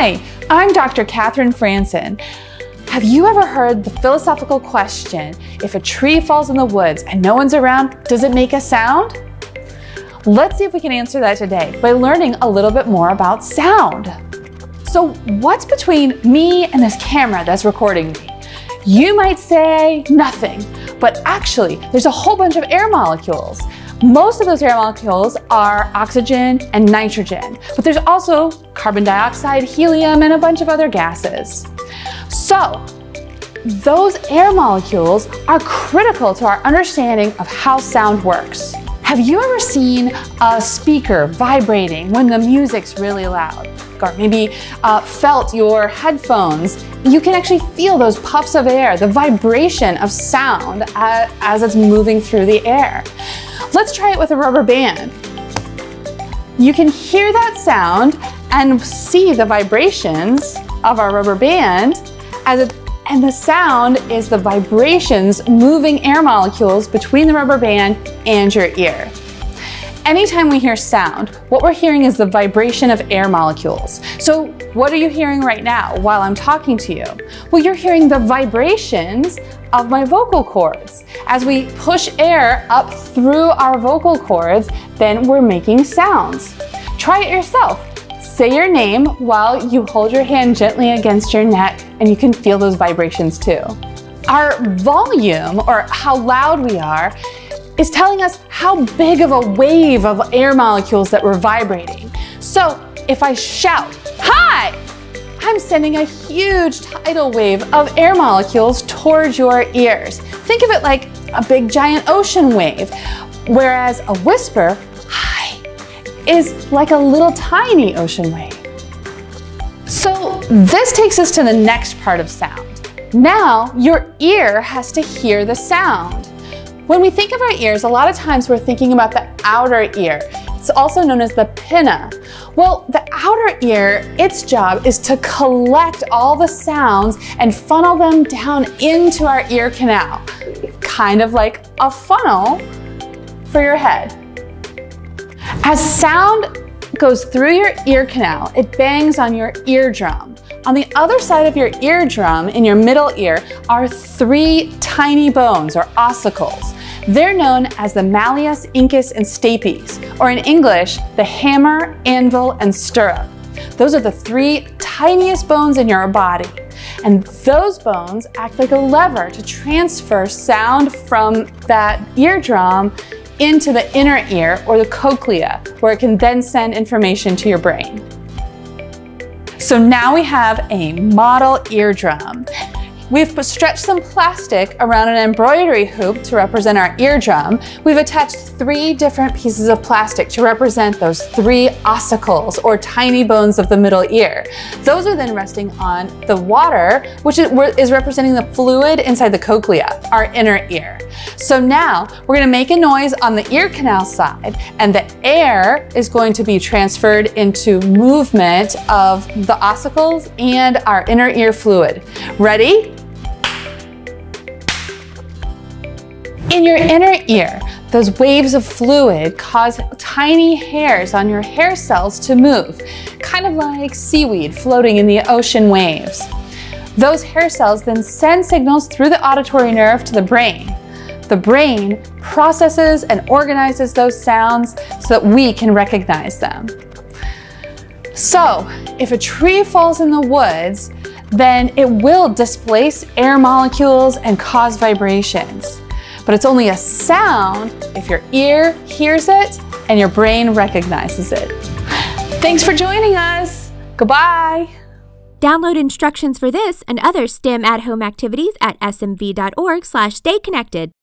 Hi, I'm Dr. Katherine Franson. Have you ever heard the philosophical question, if a tree falls in the woods and no one's around, does it make a sound? Let's see if we can answer that today by learning a little bit more about sound. So what's between me and this camera that's recording me? You might say nothing, but actually there's a whole bunch of air molecules. Most of those air molecules are oxygen and nitrogen, but there's also carbon dioxide, helium, and a bunch of other gases. So those air molecules are critical to our understanding of how sound works. Have you ever seen a speaker vibrating when the music's really loud? Or maybe felt your headphones? You can actually feel those puffs of air, the vibration of sound as it's moving through the air. Let's try it with a rubber band. You can hear that sound and see the vibrations of our rubber band and the sound is the vibrations moving air molecules between the rubber band and your ear. Anytime we hear sound, what we're hearing is the vibration of air molecules. So what are you hearing right now while I'm talking to you? Well, you're hearing the vibrations of my vocal cords. As we push air up through our vocal cords, then we're making sounds. Try it yourself. Say your name while you hold your hand gently against your neck, and you can feel those vibrations too. Our volume, or how loud we are, is telling us how big of a wave of air molecules that we're vibrating. So if I shout, "Hi!" I'm sending a huge tidal wave of air molecules towards your ears. Think of it like a big giant ocean wave, whereas a whisper, is like a little tiny ocean wave. So this takes us to the next part of sound. Now your ear has to hear the sound. When we think of our ears, a lot of times we're thinking about the outer ear. It's also known as the pinna. Well, the outer ear, its job is to collect all the sounds and funnel them down into our ear canal, kind of like a funnel for your head. As sound goes through your ear canal, it bangs on your eardrum. On the other side of your eardrum, in your middle ear, are three tiny bones, or ossicles. They're known as the malleus, incus, and stapes, or in English, the hammer, anvil, and stirrup. Those are the three tiniest bones in your body. And those bones act like a lever to transfer sound from that eardrum into the inner ear, or the cochlea, where it can then send information to your brain. So now we have a model eardrum. We've stretched some plastic around an embroidery hoop to represent our eardrum. We've attached three different pieces of plastic to represent those three ossicles, or tiny bones of the middle ear. Those are then resting on the water, which is representing the fluid inside the cochlea, our inner ear. So now we're going to make a noise on the ear canal side, and the air is going to be transferred into movement of the ossicles and our inner ear fluid. Ready? In your inner ear, those waves of fluid cause tiny hairs on your hair cells to move, kind of like seaweed floating in the ocean waves. Those hair cells then send signals through the auditory nerve to the brain. The brain processes and organizes those sounds so that we can recognize them. So, if a tree falls in the woods, then it will displace air molecules and cause vibrations. But it's only a sound if your ear hears it and your brain recognizes it. Thanks for joining us. Goodbye. Download instructions for this and other STEM at-home activities at smv.org/stayconnected.